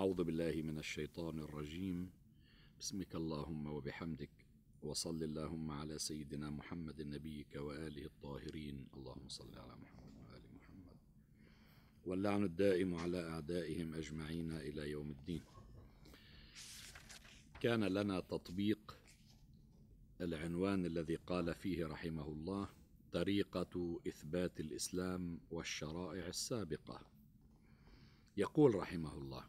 أعوذ بالله من الشيطان الرجيم. بسمك اللهم وبحمدك، وصل اللهم على سيدنا محمد نبيك وآله الطاهرين. اللهم صل على محمد وآل محمد، واللعن الدائم على أعدائهم أجمعين إلى يوم الدين. كان لنا تطبيق العنوان الذي قال فيه رحمه الله: طريقة إثبات الإسلام والشرائع السابقة. يقول رحمه الله: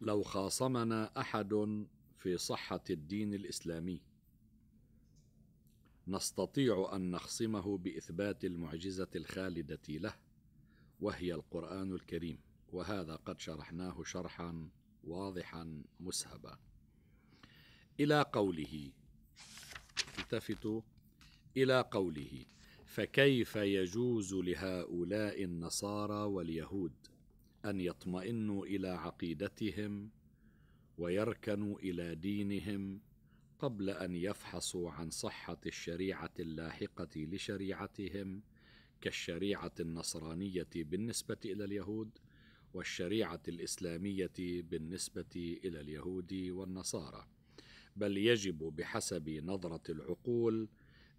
لو خاصمنا أحد في صحة الدين الإسلامي نستطيع أن نخصمه بإثبات المعجزة الخالدة له، وهي القرآن الكريم، وهذا قد شرحناه شرحا واضحا مسهبا. إلى قوله، التفتوا إلى قوله: فكيف يجوز لهؤلاء النصارى واليهود أن يطمئنوا إلى عقيدتهم ويركنوا إلى دينهم قبل أن يفحصوا عن صحة الشريعة اللاحقة لشريعتهم، كالشريعة النصرانية بالنسبة إلى اليهود والشريعة الإسلامية بالنسبة إلى اليهود والنصارى، بل يجب بحسب نظرة العقول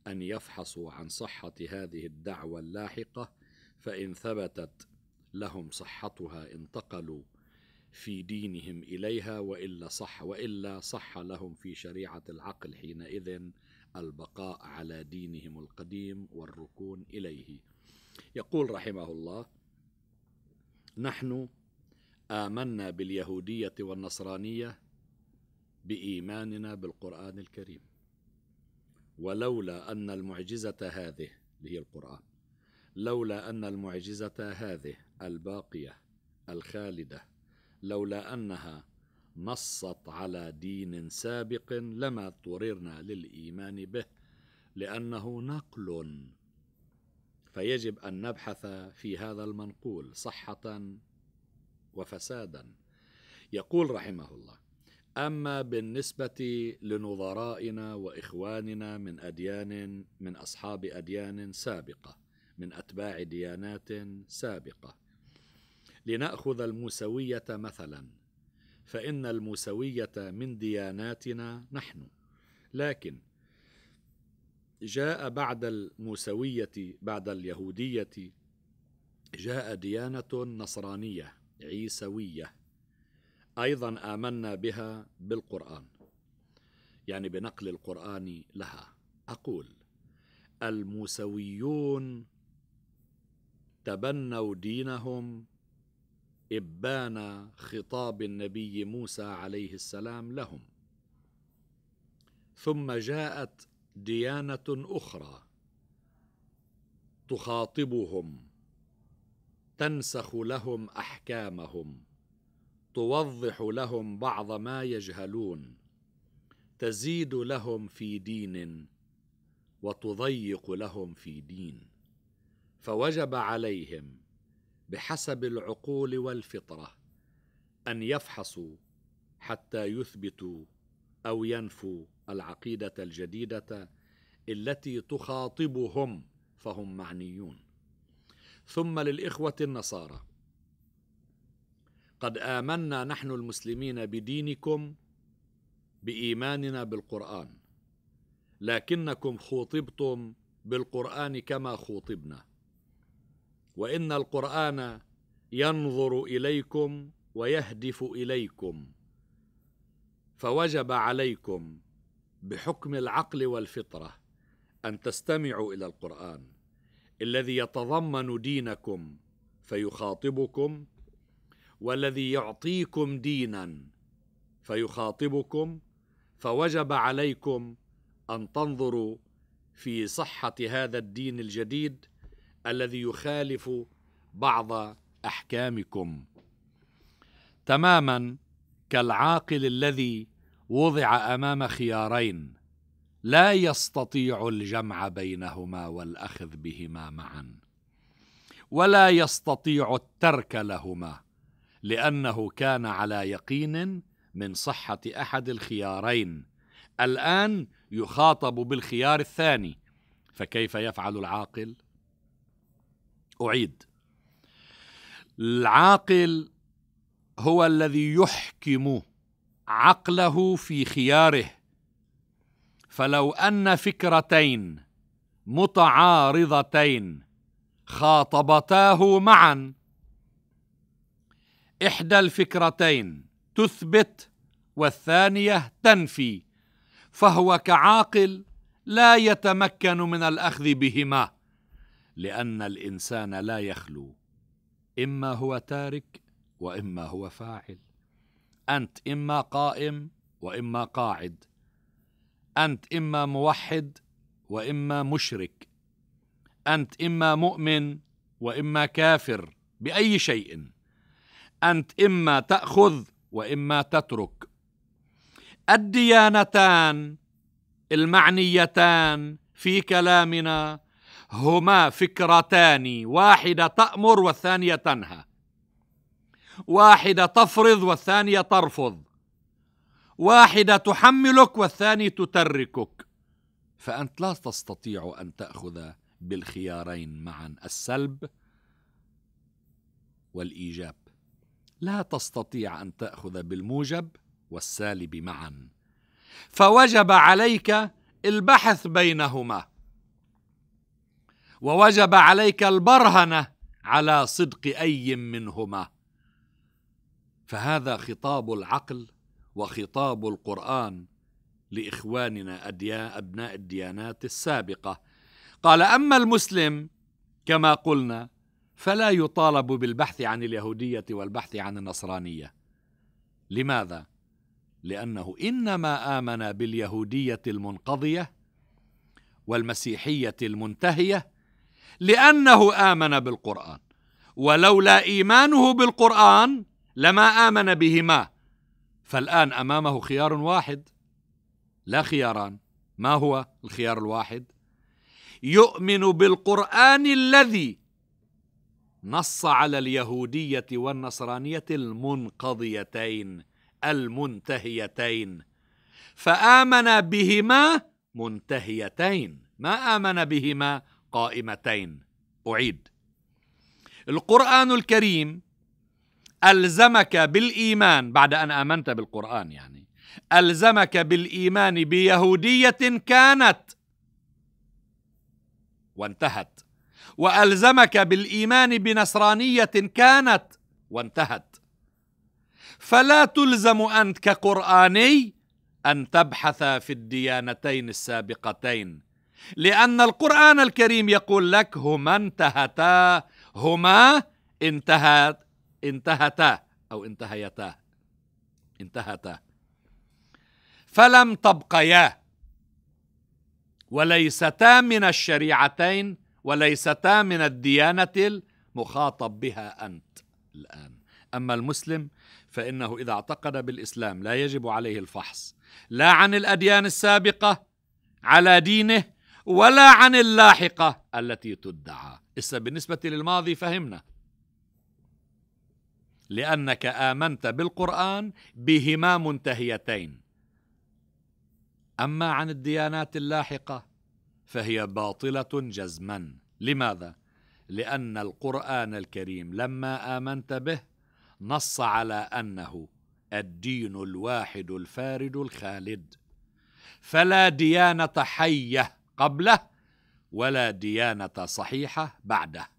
أن يفحصوا عن صحة هذه الدعوة اللاحقة، فإن ثبتت لهم صحتها انتقلوا في دينهم إليها، وإلا صح لهم في شريعة العقل حينئذ البقاء على دينهم القديم والركون إليه. يقول رحمه الله: نحن آمنا باليهودية والنصرانية بإيماننا بالقرآن الكريم، ولولا أن المعجزة هذه اللي هي القرآن، لولا أن المعجزة هذه الباقية الخالدة، لولا أنها نصت على دين سابق لما اضطررنا للإيمان به، لأنه نقل، فيجب أن نبحث في هذا المنقول صحة وفسادا. يقول رحمه الله: أما بالنسبة لنظرائنا وإخواننا من أصحاب أديان سابقة، من أتباع ديانات سابقة، لنأخذ الموسوية مثلا، فإن الموسوية من دياناتنا نحن، لكن جاء بعد الموسوية، بعد اليهودية، جاء ديانة نصرانية عيسوية، أيضا آمنا بها بالقرآن، يعني بنقل القرآن لها. أقول: الموسويون تبنوا دينهم إبان خطاب النبي موسى عليه السلام لهم، ثم جاءت ديانة أخرى تخاطبهم، تنسخ لهم أحكامهم، توضح لهم بعض ما يجهلون، تزيد لهم في دين وتضيق لهم في دين، فوجب عليهم بحسب العقول والفطرة أن يفحصوا حتى يثبتوا أو ينفوا العقيدة الجديدة التي تخاطبهم، فهم معنيون. ثم للإخوة النصارى: قد آمنا نحن المسلمين بدينكم بإيماننا بالقرآن، لكنكم خوطبتم بالقرآن كما خوطبنا، وإن القرآن ينظر إليكم ويهدف إليكم، فوجب عليكم بحكم العقل والفطرة أن تستمعوا إلى القرآن الذي يتضمن دينكم فيخاطبكم، والذي يعطيكم دينا فيخاطبكم، فوجب عليكم أن تنظروا في صحة هذا الدين الجديد الذي يخالف بعض أحكامكم، تماما كالعاقل الذي وضع أمام خيارين لا يستطيع الجمع بينهما والأخذ بهما معا، ولا يستطيع الترك لهما، لأنه كان على يقين من صحة أحد الخيارين، الآن يخاطب بالخيار الثاني، فكيف يفعل العاقل؟ أعيد: العاقل هو الذي يحكم عقله في خياره، فلو أن فكرتين متعارضتين خاطبتاه معا، إحدى الفكرتين تثبت والثانية تنفي، فهو كعاقل لا يتمكن من الأخذ بهما، لأن الإنسان لا يخلو، إما هو تارك وإما هو فاعل، أنت إما قائم وإما قاعد، أنت إما موحد وإما مشرك، أنت إما مؤمن وإما كافر بأي شيء، أنت إما تأخذ وإما تترك. الديانتان المعنيتان في كلامنا هما فكرتان، واحدة تأمر والثانية تنهى، واحدة تفرض والثانية ترفض، واحدة تحملك والثاني تتركك، فأنت لا تستطيع أن تأخذ بالخيارين معا، السلب والإيجاب، لا تستطيع أن تأخذ بالموجب والسالب معا، فوجب عليك البحث بينهما، ووجب عليك البرهنة على صدق أي منهما. فهذا خطاب العقل وخطاب القرآن لإخواننا أبناء الديانات السابقة. قال: أما المسلم كما قلنا فلا يطالب بالبحث عن اليهودية والبحث عن النصرانية. لماذا؟ لأنه إنما آمن باليهودية المنقضية والمسيحية المنتهية لأنه آمن بالقرآن، ولولا إيمانه بالقرآن لما آمن بهما. فالآن أمامه خيار واحد لا خياران. ما هو الخيار الواحد؟ يؤمن بالقرآن الذي نص على اليهودية والنصرانية المنقضيتين المنتهيتين، فآمن بهما منتهيتين، ما آمن بهما قائمتين. أعيد: القرآن الكريم ألزمك بالإيمان بعد أن آمنت بالقرآن، يعني ألزمك بالإيمان بيهودية كانت وانتهت، وألزمك بالإيمان بنصرانية كانت وانتهت، فلا تلزم أنت كقرآني أن تبحث في الديانتين السابقتين، لأن القرآن الكريم يقول لك: هما انتهتا، هما انتهتا أو انتهيتا، انتهتا فلم تبقيا، وليستا من الشريعتين، وليستا من الديانة المخاطب بها أنت الآن. أما المسلم فإنه إذا اعتقد بالإسلام لا يجب عليه الفحص لا عن الأديان السابقة على دينه ولا عن اللاحقة التي تدعى. إسا بالنسبة للماضي فهمنا، لأنك آمنت بالقرآن بهما منتهيتين. أما عن الديانات اللاحقة فهي باطلة جزما. لماذا؟ لأن القرآن الكريم لما آمنت به نص على أنه الدين الواحد الفارد الخالد، فلا ديانة حية قبله ولا ديانة صحيحة بعده،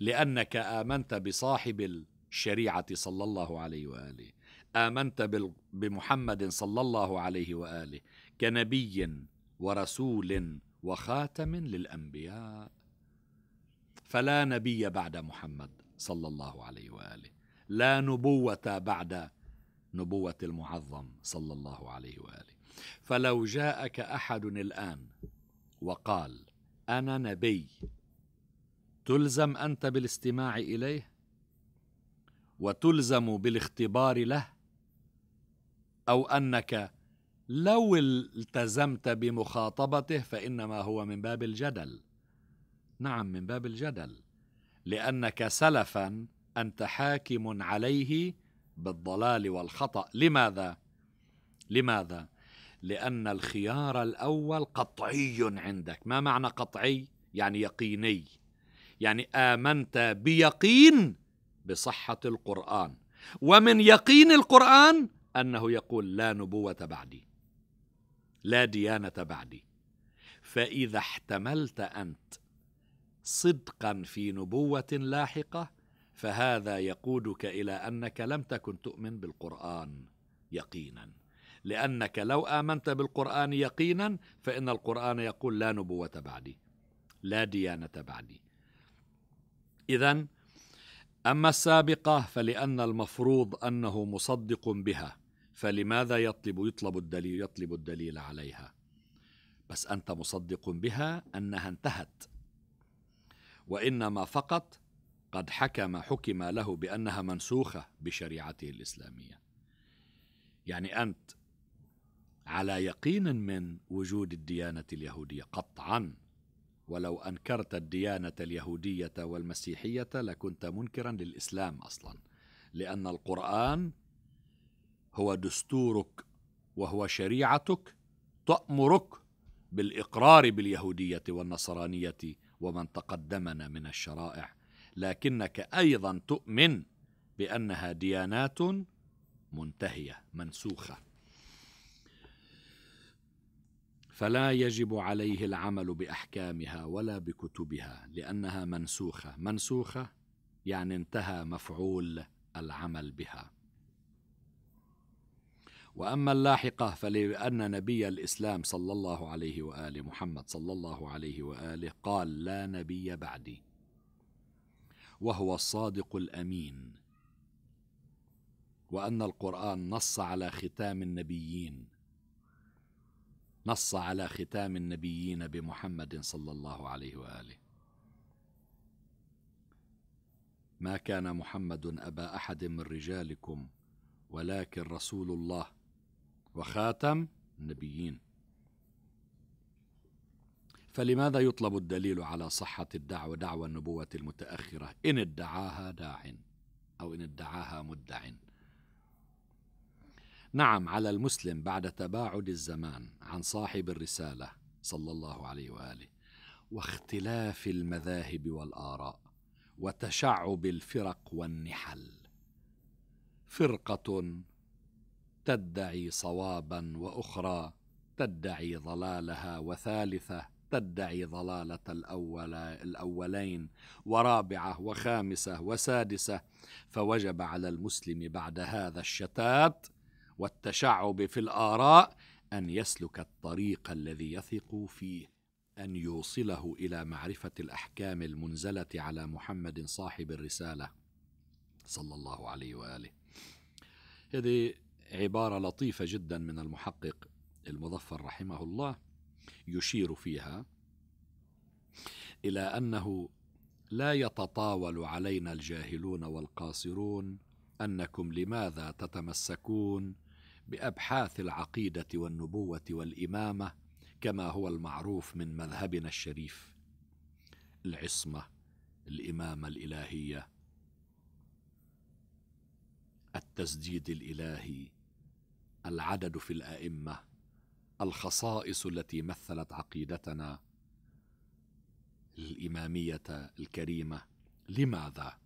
لأنك آمنت بصاحب الشريعة صلى الله عليه وآله، آمنت بمحمد صلى الله عليه وآله كنبي ورسول وخاتم للأنبياء، فلا نبي بعد محمد صلى الله عليه وآله، لا نبوة بعد نبوة المعظم صلى الله عليه وآله. فلو جاءك أحد الآن وقال: أنا نبي، تلزم أنت بالاستماع إليه وتلزم بالاختبار له، أو أنك لو التزمت بمخاطبته فإنما هو من باب الجدل؟ نعم، من باب الجدل، لأنك سلفا أنت حاكم عليه بالضلال والخطأ. لماذا؟ لأن الخيار الأول قطعي عندك. ما معنى قطعي؟ يعني يقيني، يعني آمنت بيقين بصحة القرآن، ومن يقين القرآن أنه يقول لا نبوة بعدي، لا ديانة بعدي. فإذا احتملت أنت صدقا في نبوة لاحقة فهذا يقودك إلى أنك لم تكن تؤمن بالقرآن يقينا، لأنك لو آمنت بالقرآن يقينا فإن القرآن يقول لا نبوة بعدي، لا ديانة بعدي. إذن أما السابقة فلأن المفروض أنه مصدق بها، فلماذا يطلب الدليل عليها؟ بس أنت مصدق بها أنها انتهت، وإنما فقط قد حكم له بأنها منسوخة بشريعته الإسلامية. يعني أنت على يقين من وجود الديانة اليهودية قطعاً، ولو أنكرت الديانة اليهودية والمسيحية لكنت منكراً للإسلام أصلاً، لأن القرآن هو دستورك وهو شريعتك، تأمرك بالإقرار باليهودية والنصرانية ومن تقدمنا من الشرائع، لكنك أيضا تؤمن بأنها ديانات منتهية منسوخة، فلا يجب عليه العمل بأحكامها ولا بكتبها لأنها منسوخة. منسوخة يعني انتهى مفعول العمل بها. وأما اللاحقة فلأن نبي الإسلام صلى الله عليه وآله، محمد صلى الله عليه وآله، قال لا نبي بعدي، وهو الصادق الأمين، وأن القرآن نص على ختام النبيين، نص على ختام النبيين بمحمد صلى الله عليه وآله. ما كان محمد أبا أحد من رجالكم ولكن رسول الله وخاتم النبيين. فلماذا يطلب الدليل على صحة الدعوة، دعوة النبوة المتأخرة، إن ادعاها داع أو إن ادعاها مدع؟ نعم، على المسلم بعد تباعد الزمان عن صاحب الرسالة صلى الله عليه وآله واختلاف المذاهب والآراء وتشعب الفرق والنحل، فرقة تدعي صوابا وأخرى تدعي ضلالها وثالثة تدعي ضلالة الأولين ورابعة وخامسة وسادسة، فوجب على المسلم بعد هذا الشتات والتشعب في الآراء أن يسلك الطريق الذي يثق فيه، أن يوصله إلى معرفة الأحكام المنزلة على محمد صاحب الرسالة صلى الله عليه وآله. هذه عبارة لطيفة جدا من المحقق المظفر رحمه الله، يشير فيها إلى أنه لا يتطاول علينا الجاهلون والقاصرون أنكم لماذا تتمسكون بأبحاث العقيدة والنبوة والإمامة كما هو المعروف من مذهبنا الشريف، العصمة، الإمامة الإلهية، التسديد الإلهي، العدد في الأئمة، الخصائص التي مثلت عقيدتنا الإمامية الكريمة. لماذا؟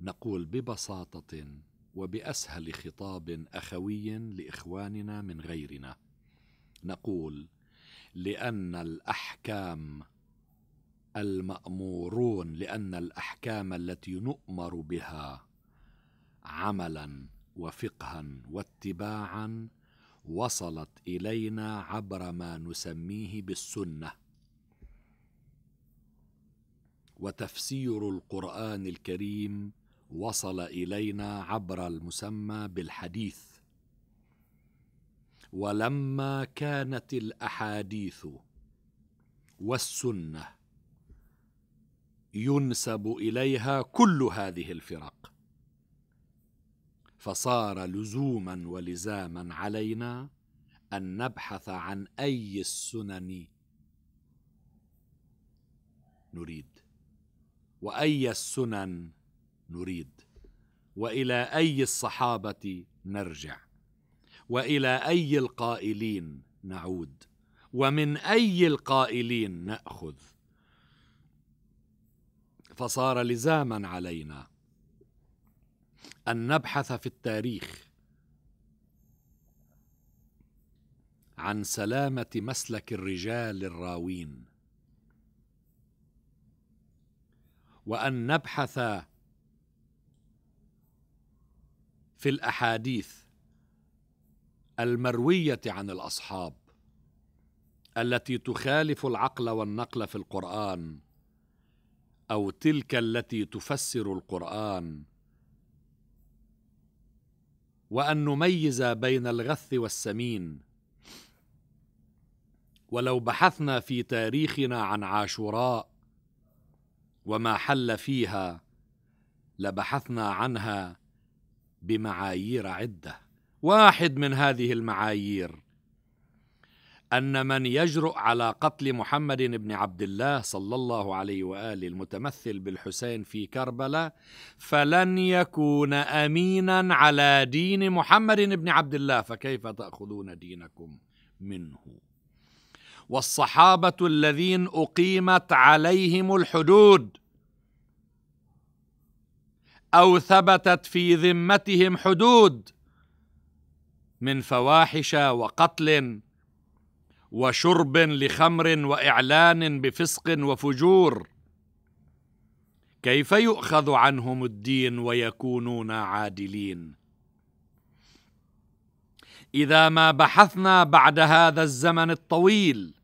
نقول ببساطة وبأسهل خطاب أخوي لإخواننا من غيرنا، نقول لأن الأحكام التي نؤمر بها عملا وفقها واتباعا وصلت إلينا عبر ما نسميه بالسنة، وتفسير القرآن الكريم وصل إلينا عبر المسمى بالحديث، ولما كانت الأحاديث والسنة ينسب إليها كل هذه الفرق، فصار لزوما ولزاما علينا أن نبحث عن أي السنن نريد، وأي السنن نريد، وإلى أي الصحابة نرجع، وإلى أي القائلين نعود، ومن أي القائلين نأخذ. فصار لزاما علينا أن نبحث في التاريخ عن سلامة مسلك الرجال الراوين، وأن نبحث في الأحاديث المروية عن الأصحاب التي تخالف العقل والنقل في القرآن، أو تلك التي تفسر القرآن، وأن نميز بين الغث والسمين. ولو بحثنا في تاريخنا عن عاشوراء وما حل فيها لبحثنا عنها بمعايير عدة. واحد من هذه المعايير أن من يجرؤ على قتل محمد بن عبد الله صلى الله عليه وآله المتمثل بالحسين في كربلاء فلن يكون أمينا على دين محمد بن عبد الله، فكيف تأخذون دينكم منه؟ والصحابة الذين أقيمت عليهم الحدود أو ثبتت في ذمتهم حدود من فواحش وقتل وشرب لخمر وإعلان بفسق وفجور، كيف يؤخذ عنهم الدين ويكونون عادلين؟ إذا ما بحثنا بعد هذا الزمن الطويل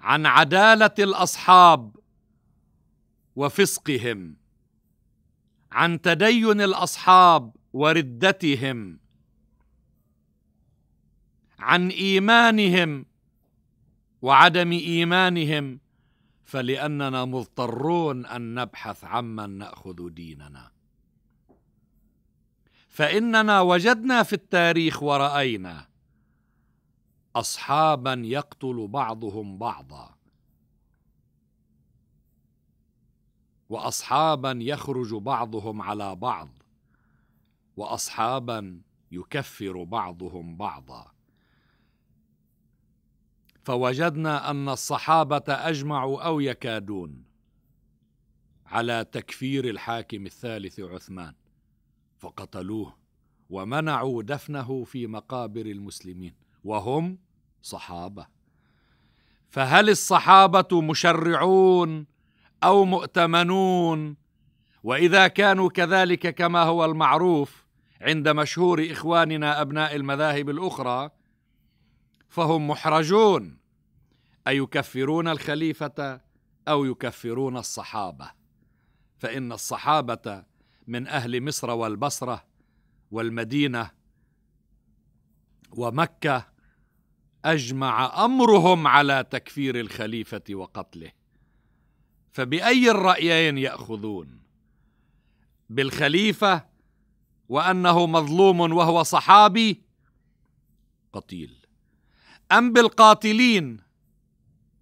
عن عدالة الأصحاب وفسقهم، عن تدين الأصحاب وردتهم، عن إيمانهم وعدم إيمانهم، فلأننا مضطرون أن نبحث عمن نأخذ ديننا، فإننا وجدنا في التاريخ ورأينا أصحابا يقتل بعضهم بعضا، وأصحابا يخرج بعضهم على بعض، وأصحابا يكفر بعضهم بعضا. فوجدنا أن الصحابة أجمعوا أو يكادون على تكفير الحاكم الثالث عثمان، فقتلوه ومنعوا دفنه في مقابر المسلمين وهم صحابة. فهل الصحابة مشرعون أو مؤتمنون؟ وإذا كانوا كذلك كما هو المعروف عند مشهور إخواننا أبناء المذاهب الأخرى، فهم محرجون، أي يكفرون الخليفة أو يكفرون الصحابة، فإن الصحابة من أهل مصر والبصرة والمدينة ومكة أجمع أمرهم على تكفير الخليفة وقتله. فبأي الرأيين يأخذون؟ بالخليفة وأنه مظلوم وهو صحابي قتيل، أم بالقاتلين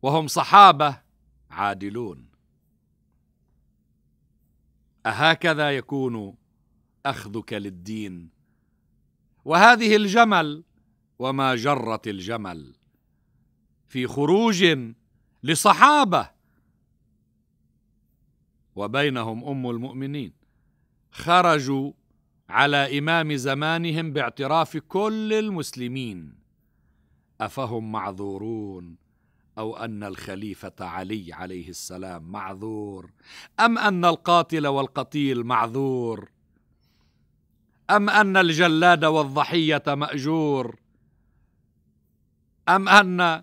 وهم صحابة عادلون؟ أهكذا يكون أخذك للدين؟ وهذه الجمل وما جرت الجمل في خروج لصحابة وبينهم أم المؤمنين، خرجوا على إمام زمانهم باعتراف كل المسلمين، أفهم معذورون؟ أو أن الخليفة علي عليه السلام معذور، أم أن القاتل والقتيل معذور، أم أن الجلاد والضحية مأجور، أم أن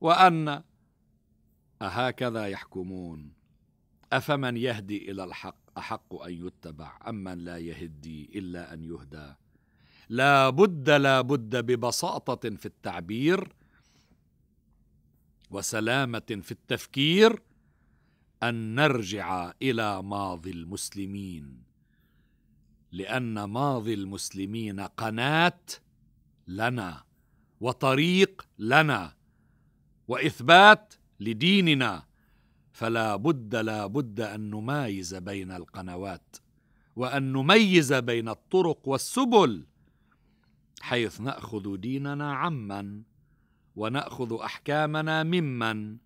وأن؟ أهكذا يحكمون؟ أفمن يهدي إلى الحق أحق أن يتبع أم من لا يهدي إلا أن يهدى؟ لا بد ببساطة في التعبير وسلامة في التفكير أن نرجع إلى ماضي المسلمين، لأن ماضي المسلمين قناة لنا وطريق لنا وإثبات لديننا، فلا بد أن نميز بين القنوات وأن نميز بين الطرق والسبل، حيث نأخذ ديننا عمن ونأخذ أحكامنا ممن،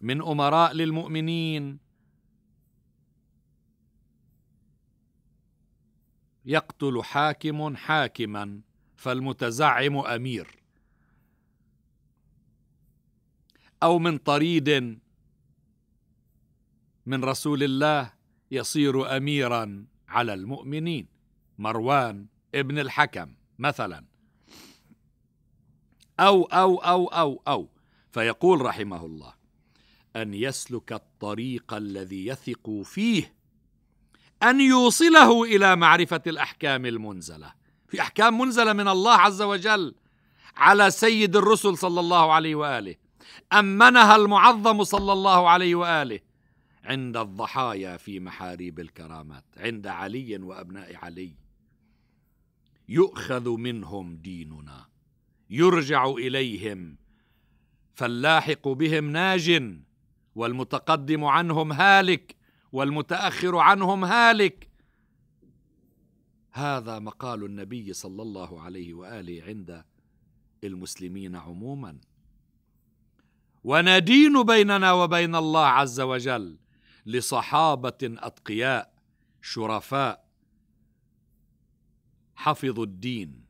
من أمراء للمؤمنين يقتل حاكم حاكما فالمتزعم أمير، أو من طريد من رسول الله يصير أميرا على المؤمنين، مروان ابن الحكم مثلا، أو أو أو أو أو. فيقول رحمه الله: أن يسلك الطريق الذي يثق فيه، أن يوصله إلى معرفة الأحكام المنزلة. في أحكام منزلة من الله عز وجل على سيد الرسل صلى الله عليه وآله، أمنها المعظم صلى الله عليه وآله عند الضحايا في محاريب الكرامات، عند علي وأبناء علي. يؤخذ منهم ديننا، يرجع إليهم، فاللاحق بهم ناج، والمتقدم عنهم هالك، والمتأخر عنهم هالك. هذا مقال النبي صلى الله عليه وآله عند المسلمين عموما. وندين بيننا وبين الله عز وجل لصحابة أتقياء شرفاء حفظوا الدين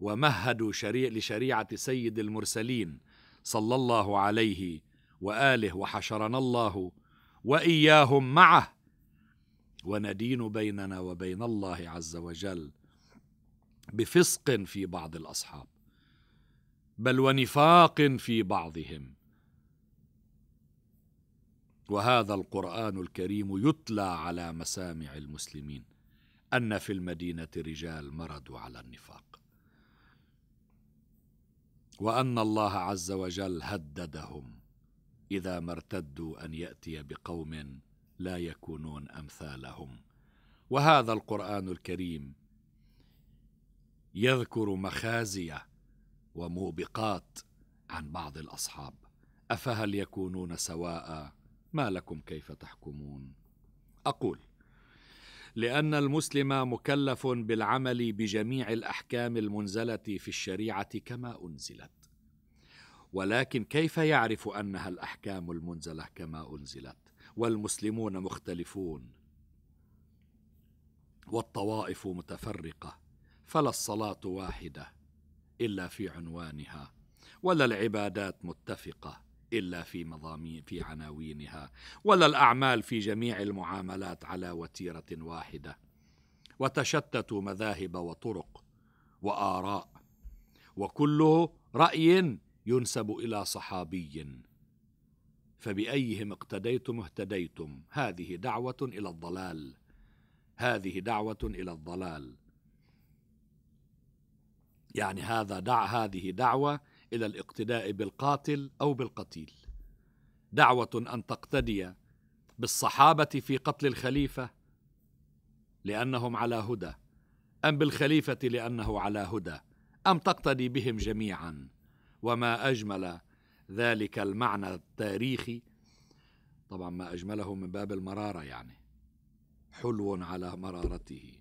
ومهدوا لشريعة سيد المرسلين صلى الله عليه وآله، وحشرنا الله وإياهم معه. وندين بيننا وبين الله عز وجل بفسق في بعض الأصحاب، بل ونفاق في بعضهم. وهذا القرآن الكريم يتلى على مسامع المسلمين، أن في المدينة رجال مرضوا على النفاق، وأن الله عز وجل هددهم إذا ما ارتدوا أن يأتي بقوم لا يكونون أمثالهم. وهذا القرآن الكريم يذكر مخازي وموبقات عن بعض الأصحاب. أفهل يكونون سواء؟ ما لكم كيف تحكمون؟ أقول: لأن المسلم مكلف بالعمل بجميع الأحكام المنزلة في الشريعة كما أنزلت، ولكن كيف يعرف أنها الأحكام المنزلة كما أنزلت؟ والمسلمون مختلفون، والطوائف متفرقة، فلا الصلاة واحدة إلا في عنوانها، ولا العبادات متفقة إلا في عناوينها، ولا الأعمال في جميع المعاملات على وتيرة واحدة، وتشتتوا مذاهب وطرق وآراء، وكله رأي ينسب إلى صحابي، فبأيهم اقتديتم اهتديتم. هذه دعوة إلى الضلال، هذه دعوة إلى الضلال، يعني هذه دعوة إلى الاقتداء بالقاتل أو بالقتيل، دعوة أن تقتدي بالصحابة في قتل الخليفة لأنهم على هدى، أم بالخليفة لأنه على هدى، أم تقتدي بهم جميعا. وما أجمل ذلك المعنى التاريخي، طبعا ما أجمله من باب المرارة، يعني حلو على مرارته،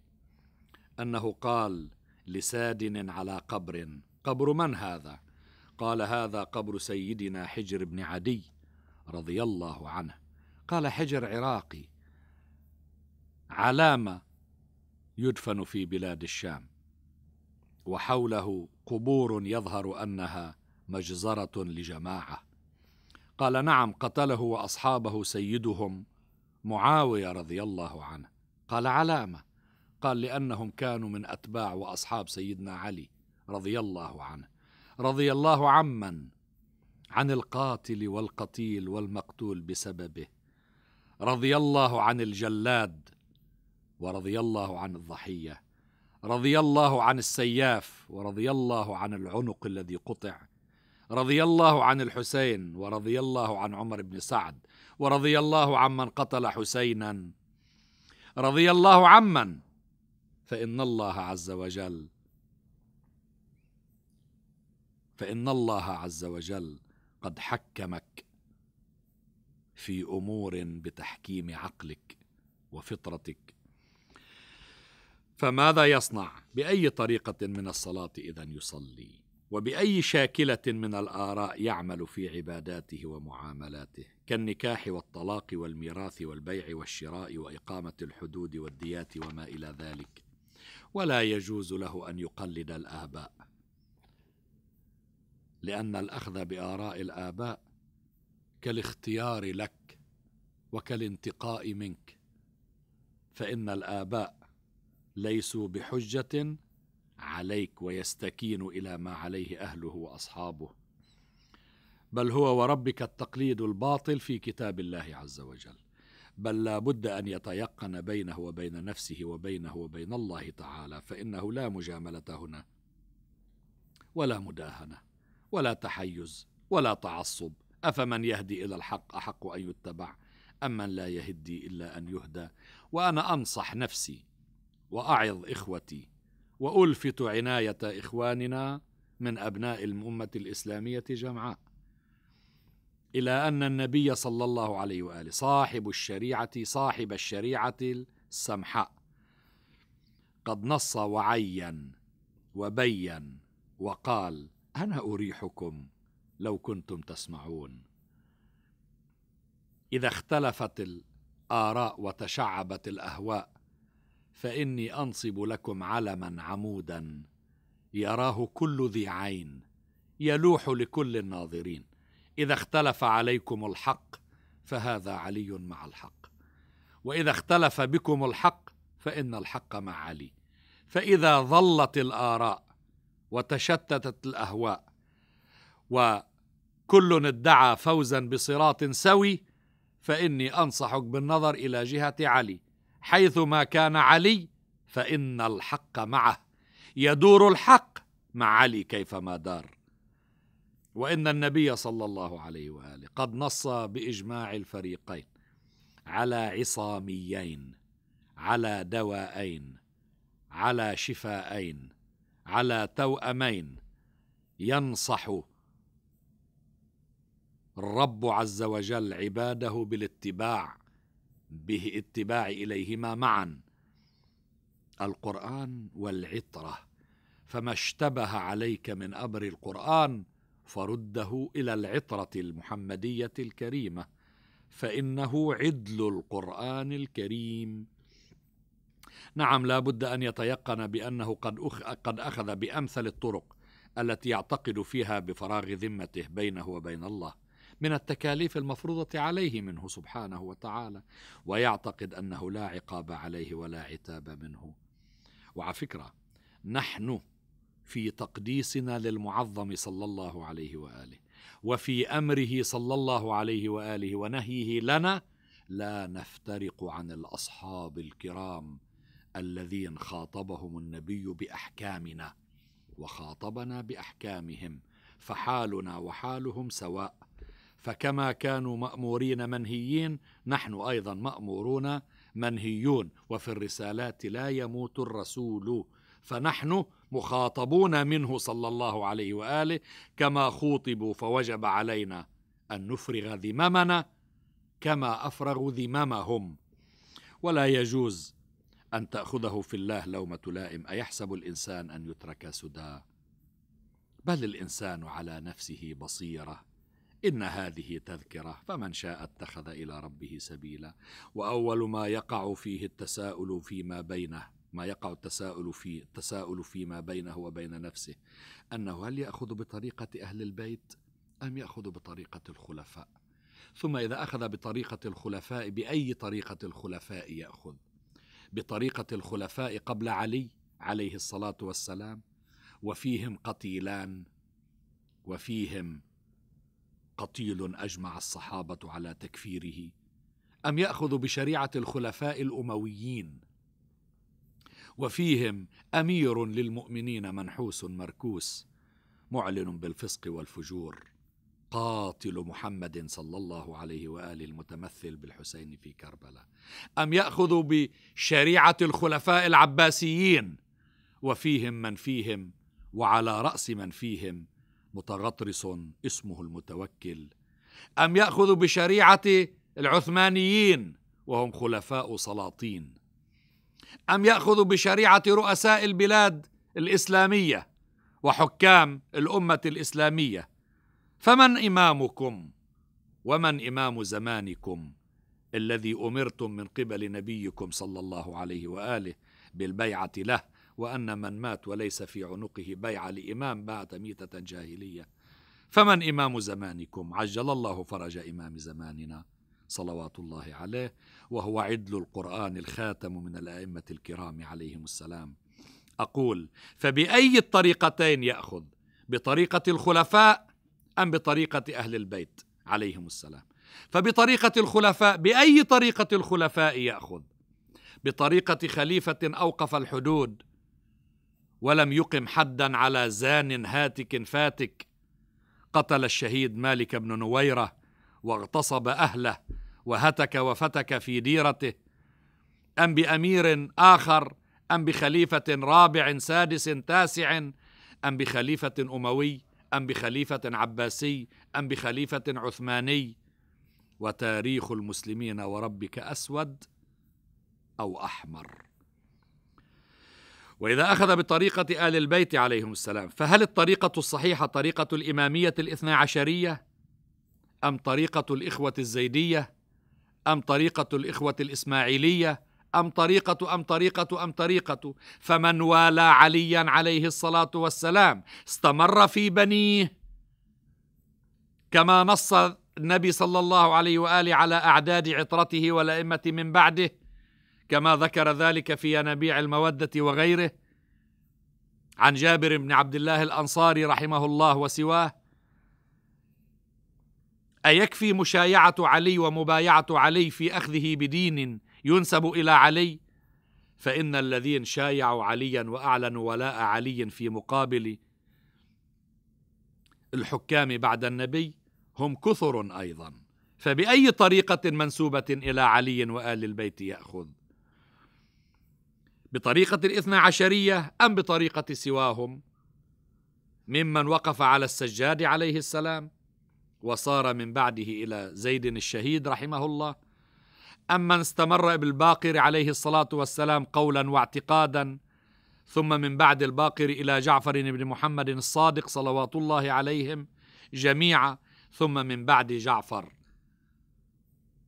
أنه قال لسادن على قبر: قبر من هذا؟ قال: هذا قبر سيدنا حجر بن عدي رضي الله عنه. قال: حجر عراقي، علامة، يدفن في بلاد الشام، وحوله قبور يظهر أنها مجزرة لجماعة. قال: نعم، قتله وأصحابه سيدهم معاوية رضي الله عنه. قال: علامة. قال: لأنهم كانوا من أتباع وأصحاب سيدنا علي رضي الله عنه، رضي الله عمن عن القاتل والقتيل والمقتول بسببه، رضي الله عن الجلاد، ورضي الله عن الضحية، رضي الله عن السياف، ورضي الله عن العنق الذي قطع، رضي الله عن الحسين، ورضي الله عن عمر بن سعد، ورضي الله عمن قتل حسينا، رضي الله عمن. فإن الله عز وجل قد حكمك في أمور بتحكيم عقلك وفطرتك. فماذا يصنع؟ بأي طريقة من الصلاة إذن يصلي؟ وبأي شاكلة من الآراء يعمل في عباداته ومعاملاته، كالنكاح والطلاق والميراث والبيع والشراء وإقامة الحدود والديات وما إلى ذلك؟ ولا يجوز له أن يقلد الآباء، لأن الأخذ بآراء الآباء كالاختيار لك وكالانتقاء منك، فإن الآباء ليسوا بحجة عليك ويستكين إلى ما عليه أهله وأصحابه، بل هو وربك التقليد الباطل في كتاب الله عز وجل، بل لا بد أن يتيقن بينه وبين نفسه وبينه وبين الله تعالى، فإنه لا مجاملة هنا ولا مداهنة ولا تحيز ولا تعصب. أفمن يهدي إلى الحق أحق أن يتبع أمن لا يهدي إلا أن يهدى. وأنا أنصح نفسي وأعظ إخوتي وألفت عناية إخواننا من أبناء الأمة الإسلامية جمعاء إلى أن النبي صلى الله عليه وآله صاحب الشريعة السمحاء قد نص وعين وبين وقال: أنا أريحكم لو كنتم تسمعون. إذا اختلفت الآراء وتشعبت الأهواء فإني أنصب لكم علما عمودا يراه كل ذي عين يلوح لكل الناظرين. إذا اختلف عليكم الحق فهذا علي مع الحق، وإذا اختلف بكم الحق فإن الحق مع علي. فإذا ظلت الآراء وتشتتت الأهواء وكل ادعى فوزا بصراط سوي فإني أنصحك بالنظر إلى جهة علي، حيثما كان علي فإن الحق معه، يدور الحق مع علي كيفما دار. وإن النبي صلى الله عليه وآله قد نص بإجماع الفريقين على عصاميين، على دوائين، على شفائين، على توأمين ينصح الرب عز وجل عباده بالاتباع به اتباع إليهما معا، القرآن والعطرة. فما اشتبه عليك من أمر القرآن فرده إلى العطرة المحمدية الكريمة، فإنه عدل القرآن الكريم. نعم، لا بد أن يتيقن بأنه قد أخذ بأمثل الطرق التي يعتقد فيها بفراغ ذمته بينه وبين الله من التكاليف المفروضة عليه منه سبحانه وتعالى، ويعتقد أنه لا عقاب عليه ولا عتاب منه. وعلى فكرة نحن في تقديسنا للمعظم صلى الله عليه وآله وفي أمره صلى الله عليه وآله ونهيه لنا لا نفترق عن الأصحاب الكرام الذين خاطبهم النبي بأحكامنا وخاطبنا بأحكامهم، فحالنا وحالهم سواء، فكما كانوا مأمورين منهيين نحن أيضا مأمورون منهيون. وفي الرسالات لا يموت الرسول، فنحن مخاطبون منه صلى الله عليه وآله كما خوطبوا، فوجب علينا أن نفرغ ذممنا كما أفرغوا ذممهم. ولا يجوز أن تأخذه في الله لومة لائم. أيحسب الإنسان أن يترك سدى؟ بل الإنسان على نفسه بصيرة. إن هذه تذكرة، فمن شاء اتخذ إلى ربه سبيلا. وأول ما يقع فيه التساؤل فيما بينه، ما يقع التساؤل فيما بينه وبين نفسه، أنه هل يأخذ بطريقة أهل البيت أم يأخذ بطريقة الخلفاء؟ ثم إذا أخذ بطريقة الخلفاء، بأي طريقة الخلفاء يأخذ؟ بطريقة الخلفاء قبل علي عليه الصلاة والسلام، وفيهم قتيلان، وفيهم قتيل أجمع الصحابة على تكفيره، أم يأخذ بشريعة الخلفاء الأمويين، وفيهم أمير للمؤمنين منحوس مركوس معلن بالفسق والفجور، قاتل محمد صلى الله عليه وآله المتمثل بالحسين في كربلاء، أم يأخذ بشريعة الخلفاء العباسيين، وفيهم من فيهم وعلى رأس من فيهم متغطرس اسمه المتوكل، أم يأخذ بشريعة العثمانيين وهم خلفاء سلاطين، أم يأخذ بشريعة رؤساء البلاد الإسلامية وحكام الأمة الإسلامية؟ فمن إمامكم ومن إمام زمانكم الذي أمرتم من قبل نبيكم صلى الله عليه وآله بالبيعة له وأن من مات وليس في عنقه بيعة لإمام مات ميتة جاهلية، فمن إمام زمانكم؟ عجل الله فرج إمام زماننا صلوات الله عليه، وهو عدل القرآن الخاتم من الأئمة الكرام عليهم السلام. أقول: فبأي الطريقتين يأخذ؟ بطريقة الخلفاء أم بطريقة أهل البيت عليهم السلام؟ فبطريقة الخلفاء. بأي طريقة الخلفاء يأخذ؟ بطريقة خليفة أوقف الحدود ولم يقم حدا على زان هاتك فاتك، قتل الشهيد مالك بن نويرة واغتصب أهله وهتك وفتك في ديرته، أم بأمير آخر؟ أم بخليفة رابع سادس تاسع؟ أم بخليفة أموي؟ أم بخليفة عباسي؟ أم بخليفة عثماني؟ وتاريخ المسلمين وربك أسود أو أحمر. وإذا أخذ بطريقة آل البيت عليهم السلام، فهل الطريقة الصحيحة طريقة الإمامية الاثنى عشرية؟ أم طريقة الإخوة الزيدية؟ أم طريقة الإخوة الإسماعيلية؟ أم طريقة أم طريقة أم طريقة؟ فمن والى عليا عليه الصلاة والسلام استمر في بنيه، كما نص النبي صلى الله عليه وآله على أعداد عطرته والأئمة من بعده، كما ذكر ذلك في ينابيع المودة وغيره، عن جابر بن عبد الله الأنصاري رحمه الله وسواه. أيكفي مشايعة علي ومبايعة علي في أخذه بدين ينسب إلى علي؟ فإن الذين شايعوا عليا وأعلنوا ولاء علي في مقابل الحكام بعد النبي هم كثر أيضا، فبأي طريقة منسوبة إلى علي وآل البيت يأخذ؟ بطريقة الاثنى عشرية أم بطريقة سواهم ممن وقف على السجاد عليه السلام وصار من بعده إلى زيد الشهيد رحمه الله، أم من استمر بالباقر عليه الصلاة والسلام قولا واعتقادا، ثم من بعد الباقر إلى جعفر بن محمد الصادق صلوات الله عليهم جميعا، ثم من بعد جعفر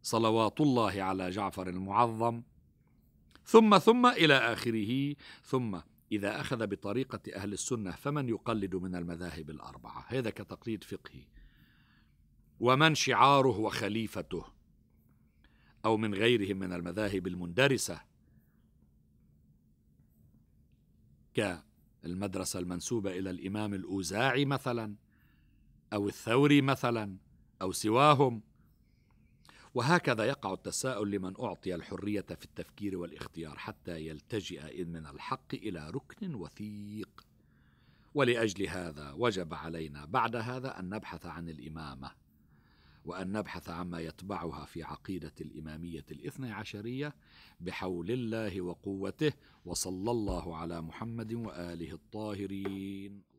صلوات الله على جعفر المعظم، ثم إلى آخره. ثم إذا أخذ بطريقة أهل السنة فمن يقلد من المذاهب الأربعة؟ هذا كتقليد فقهي. ومن شعاره وخليفته أو من غيرهم من المذاهب المندرسة كالمدرسة المنسوبة إلى الإمام الأوزاعي مثلا أو الثوري مثلا أو سواهم. وهكذا يقع التساؤل لمن أعطي الحرية في التفكير والإختيار حتى يلتجئ من الحق إلى ركن وثيق. ولأجل هذا وجب علينا بعد هذا أن نبحث عن الإمامة، وأن نبحث عما يتبعها في عقيدة الإمامية الاثنى عشرية بحول الله وقوته، وصلى الله على محمد وآله الطاهرين.